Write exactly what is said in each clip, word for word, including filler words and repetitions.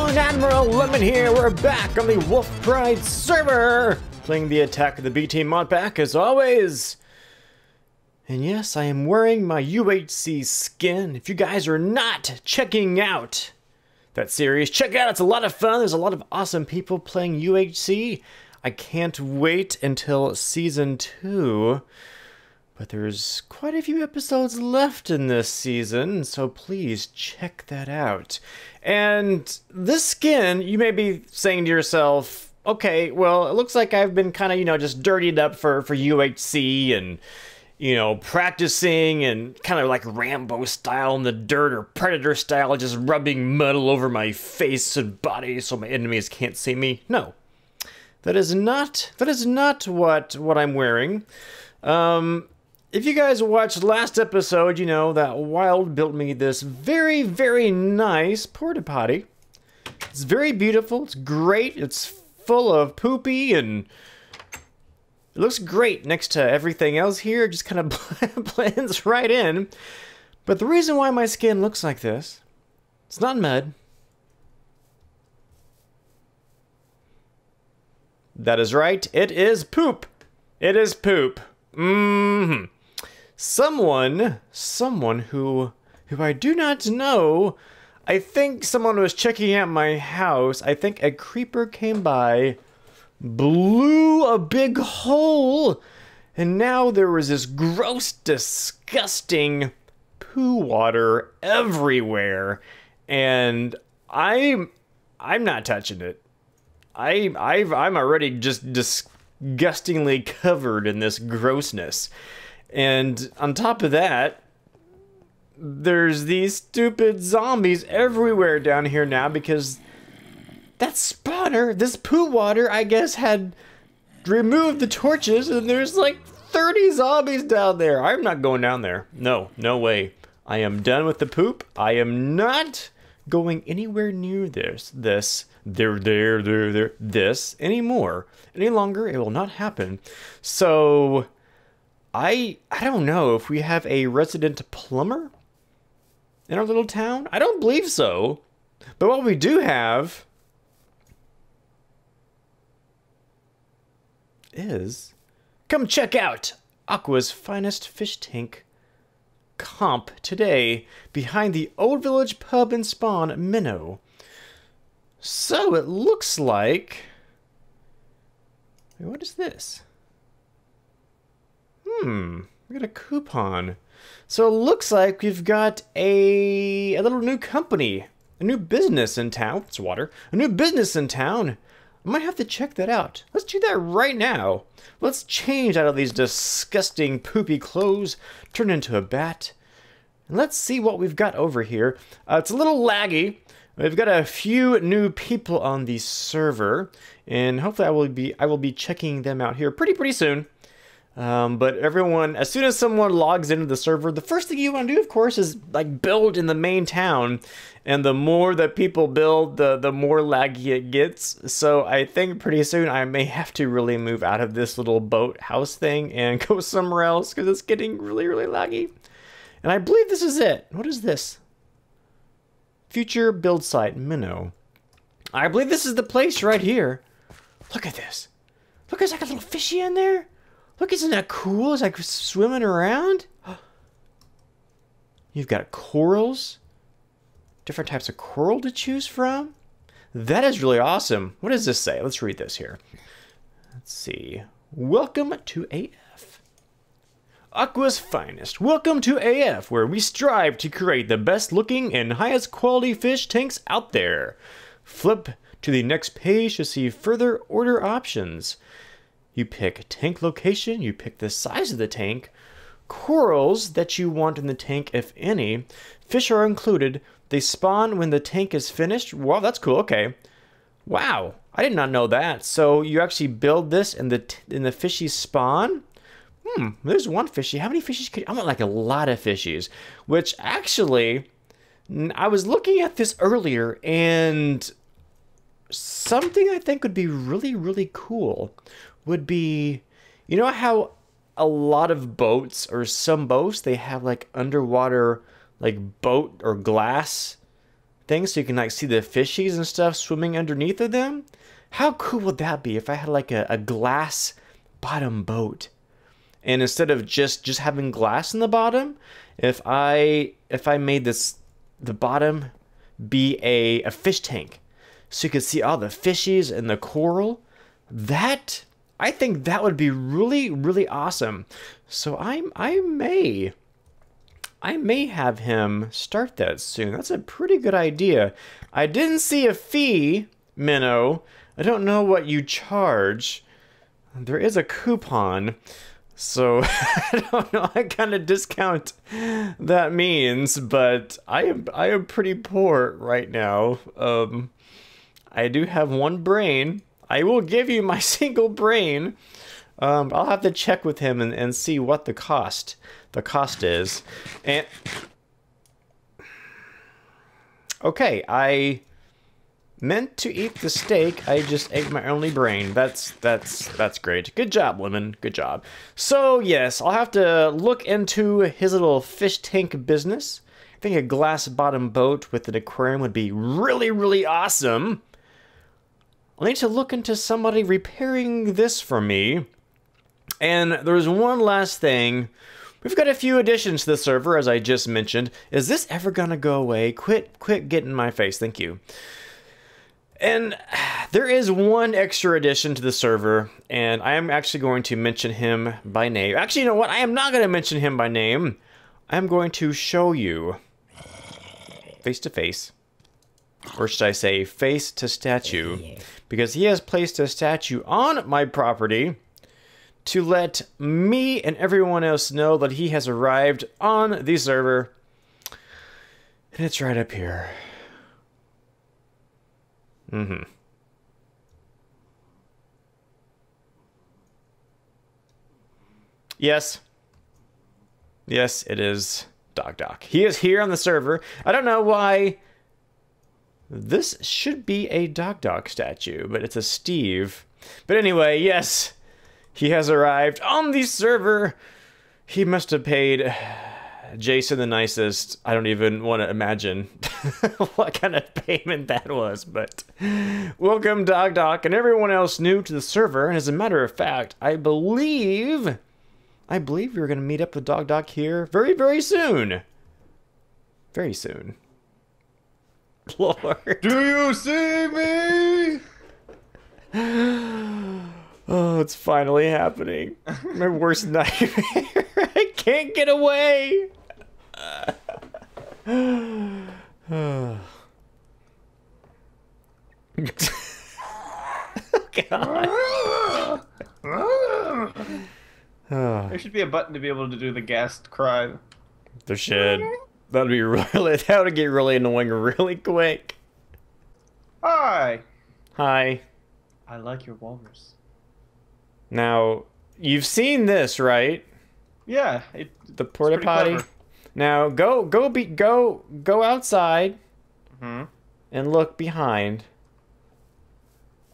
everyone, Admiral Lemon here. We're back on the Wolf Pride server, playing the Attack of the B-Team mod pack as always. And yes, I am wearing my U H C skin. If you guys are not checking out that series, check it out. It's a lot of fun. There's a lot of awesome people playing U H C. I can't wait until season two. But there's quite a few episodes left in this season, so please check that out. And this skin, you may be saying to yourself, okay, well, it looks like I've been kind of, you know, just dirtied up for, for U H C and, you know, practicing and kind of like Rambo style in the dirt or Predator style, just rubbing mud all over my face and body so my enemies can't see me. No, that is not, that is not what, what I'm wearing. Um... If you guys watched last episode, you know that Wilde built me this very, very nice porta potty. It's very beautiful. It's great. It's full of poopy and it looks great next to everything else here. It just kind of blends right in. But the reason why my skin looks like this, it's not mud. That is right. It is poop. It is poop. Mm-hmm. Someone, someone who, who I do not know, I think someone was checking out my house. I think a creeper came by, blew a big hole, and now there was this gross, disgusting poo water everywhere. And I'm, I'm not touching it. I, I've, I'm already just disgustingly covered in this grossness. And on top of that, there's these stupid zombies everywhere down here now because that spawner, this poo water, I guess, had removed the torches and there's like thirty zombies down there. I'm not going down there. No, no way. I am done with the poop. I am not going anywhere near this, this, there, there, there, there, this anymore. Any longer, it will not happen. So I I don't know if we have a resident plumber in our little town. I don't believe so. But what we do have is, come check out Aqua's Finest Fish Tank comp today behind the Old Village Pub and Spawn Minnow. So it looks like, what is this? Hmm, we got a coupon. So it looks like we've got a, a little new company, a new business in town. It's water. A new business in town. I might have to check that out. Let's do that right now. Let's change out of these disgusting poopy clothes, turn into a bat, and let's see what we've got over here. Uh, it's a little laggy. We've got a few new people on the server, and hopefully I will be I will be checking them out here pretty pretty soon. Um, but everyone, as soon as someone logs into the server, the first thing you want to do, of course, is like build in the main town. And the more that people build, the, the more laggy it gets. So I think pretty soon I may have to really move out of this little boathouse thing and go somewhere else because it's getting really, really laggy. And I believe this is it. What is this? Future build site, Minnow. I believe this is the place right here. Look at this. Look, there's like a little fishy in there. Look, isn't that cool? It's like swimming around. You've got corals, different types of coral to choose from. That is really awesome. What does this say? Let's read this here. Let's see. Welcome to A F. Aqua's Finest. Welcome to A F, where we strive to create the best looking and highest quality fish tanks out there. Flip to the next page to see further order options. You pick tank location, you pick the size of the tank, corals that you want in the tank, if any. Fish are included. They spawn when the tank is finished. Wow, that's cool. Okay. Wow. I did not know that. So you actually build this and the in the fishies spawn. Hmm. There's one fishy. How many fishies could I want? Like a lot of fishies, which actually I was looking at this earlier and something I think would be really, really cool would be, you know how a lot of boats or some boats, they have like underwater, like boat or glass thing so you can like see the fishies and stuff swimming underneath of them. How cool would that be if I had like a, a glass bottom boat? And instead of just just having glass in the bottom, if I if I made this the bottom be a, a fish tank, so you could see all the fishies and the coral, that I think that would be really really awesome. So I'm I may I may have him start that soon. That's a pretty good idea. I didn't see a fee, Minnow. I don't know what you charge. There is a coupon. So I don't know what kind of discount that means, but I am I am pretty poor right now. Um, I do have one brain. I will give you my single brain. Um, I'll have to check with him and, and see what the cost the cost is. And okay, I meant to eat the steak, I just ate my only brain. That's that's that's great. Good job, women. Good job. So yes, I'll have to look into his little fish tank business. I think a glass bottom boat with an aquarium would be really, really awesome. I'll need to look into somebody repairing this for me. And there's one last thing. We've got a few additions to the server, as I just mentioned. Is this ever gonna go away? Quit quit getting in my face, thank you. And there is one extra addition to the server, and I am actually going to mention him by name. Actually, you know what? I am not going to mention him by name. I'm going to show you face to face, or should I say face to statue, because he has placed a statue on my property to let me and everyone else know that he has arrived on the server, and it's right up here. Mm-hmm. Yes. Yes, it is DogDoc. He is here on the server. I don't know why this should be a DogDoc statue, but it's a Steve. But anyway, yes, he has arrived on the server. He must have paid Jason the nicest. I don't even want to imagine what kind of payment that was, but welcome DogDoc and everyone else new to the server. And as a matter of fact, I believe I believe we were going to meet up with DogDoc here very very soon. Very soon. Lord, do you see me? Oh, it's finally happening. My worst nightmare. I can't get away. God. There should be a button to be able to do the gassed cry. There should. That'd be really. That would get really annoying really quick. Hi. Hi. I like your walrus. Now you've seen this, right? Yeah, it, the porta potty. Clever. Now go, go, be, go, go outside, mm-hmm. and look behind.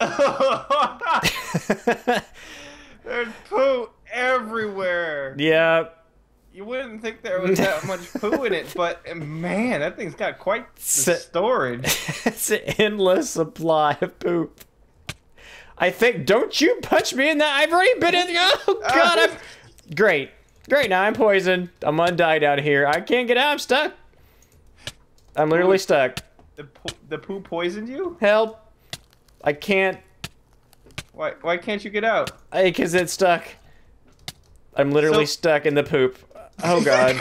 There's poo everywhere. Yeah. You wouldn't think there was that much poo in it, but man, that thing's got quite the storage. It's an endless supply of poop. I think. Don't you punch me in that! I've already been in. Oh God! I'm great. Great, now I'm poisoned. I'm gonna die down here. I can't get out. I'm stuck. I'm literally stuck. The po the poo poisoned you? Help! I can't. Why why can't you get out? I, cause it's stuck. I'm literally so stuck in the poop. Oh God.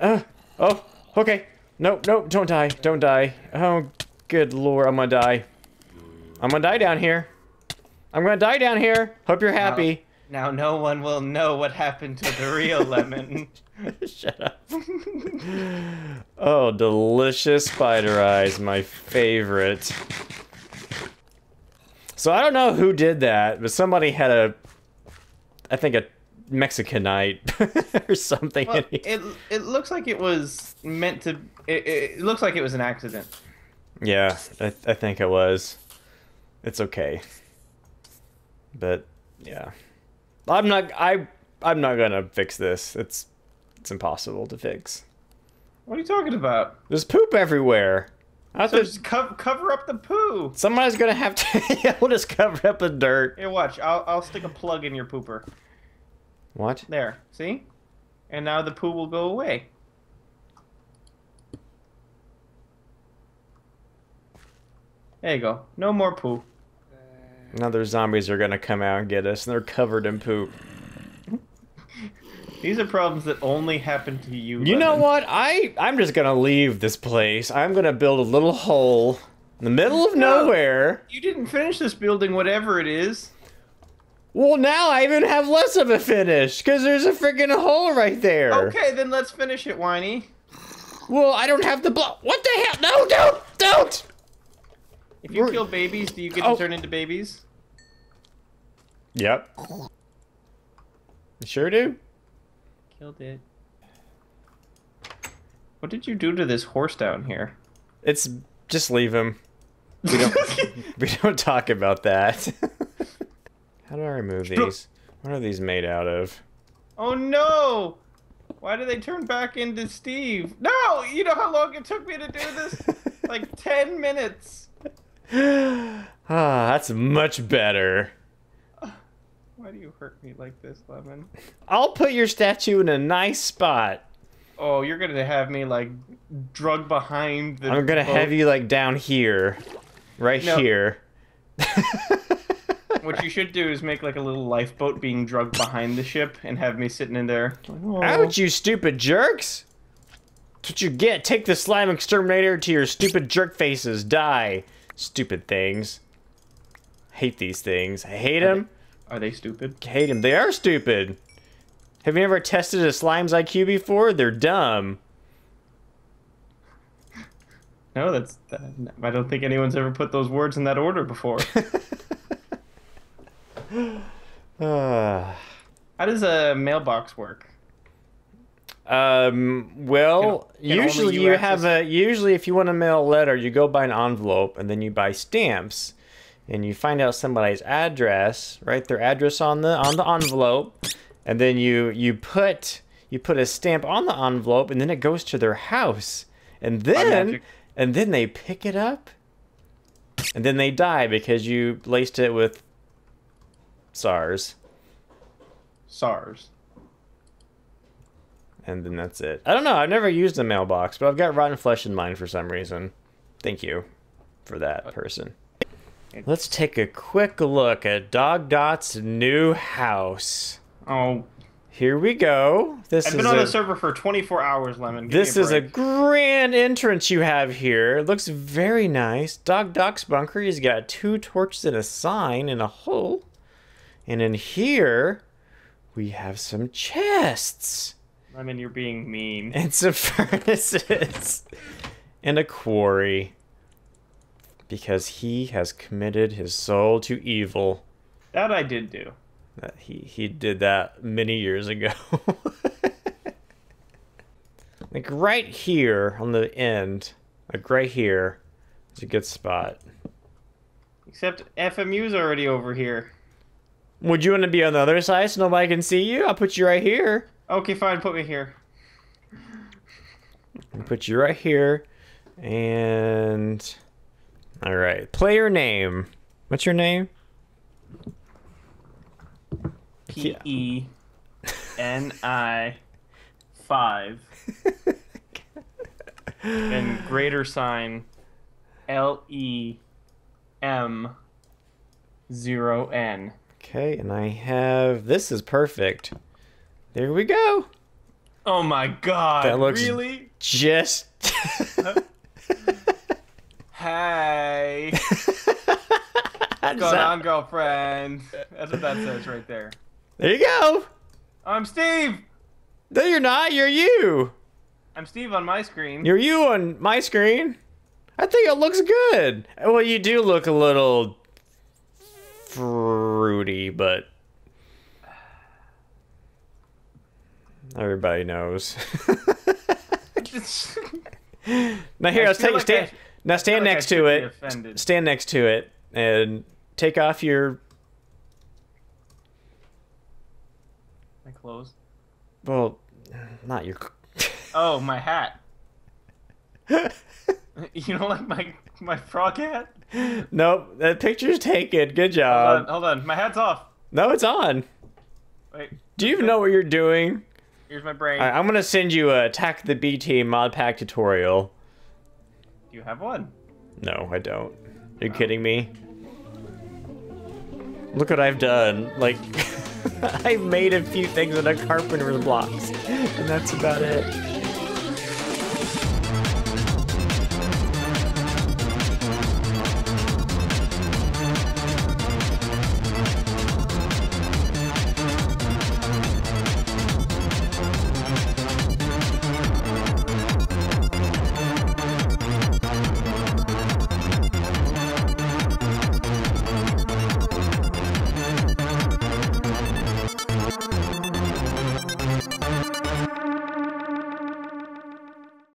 uh, oh. Okay. No no. Don't die. Don't die. Oh good Lord. I'm gonna die. I'm gonna die down here. I'm gonna die down here. Hope you're happy. No. Now no one will know what happened to the real lemon. Shut up. Oh, delicious spider eyes, my favorite. So I don't know who did that, but somebody had a, I think a Mexicanite or something. Well, it it looks like it was meant to. It, it looks like it was an accident. Yeah, I, I think it was. It's okay. But yeah. I'm not. I. I'm not gonna fix this. It's. It's impossible to fix. What are you talking about? There's poop everywhere. I'll so just co cover up the poo. Somebody's gonna have to. Yeah, we'll just cover up the dirt. Here, watch. I'll I'll stick a plug in your pooper. What? There. See? And now the poo will go away. There you go. No more poo. Now their zombies are gonna come out and get us, and they're covered in poop. These are problems that only happen to you. You Lemon. Know what? I, I'm just going to leave this place. I'm going to build a little hole in the middle of no, nowhere. You didn't finish this building, whatever it is. Well, now I even have less of a finish, because there's a freaking hole right there. Okay, then let's finish it, Whiny. Well, I don't have the block. What the hell? No, don't! Don't! If you We're... kill babies, do you get oh. to turn into babies? Yep. You sure do. Killed it. What did you do to this horse down here? It's just leave him. We don't we don't talk about that. How do I remove these? What are these made out of? Oh no! Why do they turn back into Steve? No! You know how long it took me to do this? Like ten minutes. Ah, that's much better. Why do you hurt me like this, Lemon? I'll put your statue in a nice spot. Oh, you're gonna have me like drug behind the. I'm gonna boat. Have you like down here, right no. here. What you should do is make like a little lifeboat being drugged behind the ship and have me sitting in there. Oh. Ouch, you stupid jerks! That's what you get. Take the slime exterminator to your stupid jerk faces. Die, stupid things. Hate these things. I hate them. Okay. Are they stupid? I hate them. They are stupid. Have you ever tested a slime's I Q before? They're dumb. No, that's. Uh, I don't think anyone's ever put those words in that order before. uh, How does a mailbox work? Um. Well, can, can usually you, you have a. Usually, if you want to mail a letter, you go buy an envelope and then you buy stamps. And you find out somebody's address, write their address on the on the envelope, and then you you put you put a stamp on the envelope, and then it goes to their house, and then and then they pick it up, and then they die because you laced it with SARS. SARS. And then that's it. I don't know. I've never used a mailbox, but I've got rotten flesh in mind for some reason. Thank you for that person. Let's take a quick look at DogDoc's new house. Oh. Here we go. This I've been is on a, the server for twenty-four hours, Lemon. Give this a is a grand entrance you have here. It looks very nice. DogDoc's bunker, he's got two torches and a sign and a hole. And in here, we have some chests. Lemon, you're being mean. And some furnaces. And a quarry. Because he has committed his soul to evil. That I did do. That he, he did that many years ago. Like right here on the end, like right here, is a good spot. Except F M U's already over here. Would you want to be on the other side so nobody can see you? I'll put you right here. Okay, fine. Put me here. I'll put you right here. And... all right, player name. What's your name? P E N I five and greater sign L E M zero N. Okay, and I have this is perfect. There we go. Oh my God! That looks really just. Hey, what's going on, girlfriend? That's what that says right there. There you go. I'm Steve. No, you're not. You're you. I'm Steve on my screen. You're you on my screen. I think it looks good. Well, you do look a little fruity, but everybody knows. Now here, I let's take like a stand. Now stand like next to it. Stand next to it and take off your. My clothes. Well, not your. Oh, my hat. You don't like my my frog hat? Nope. That picture's taken. Good job. Hold on, hold on. My hat's off. No, it's on. Wait. Do you even know what you're doing? Here's my brain. Right, I'm gonna send you a Attack of the B-Team mod pack tutorial. Do you have one? No, I don't. Are you oh. kidding me? Look what I've done. Like, I've made a few things out of carpenter's blocks, and that's about it.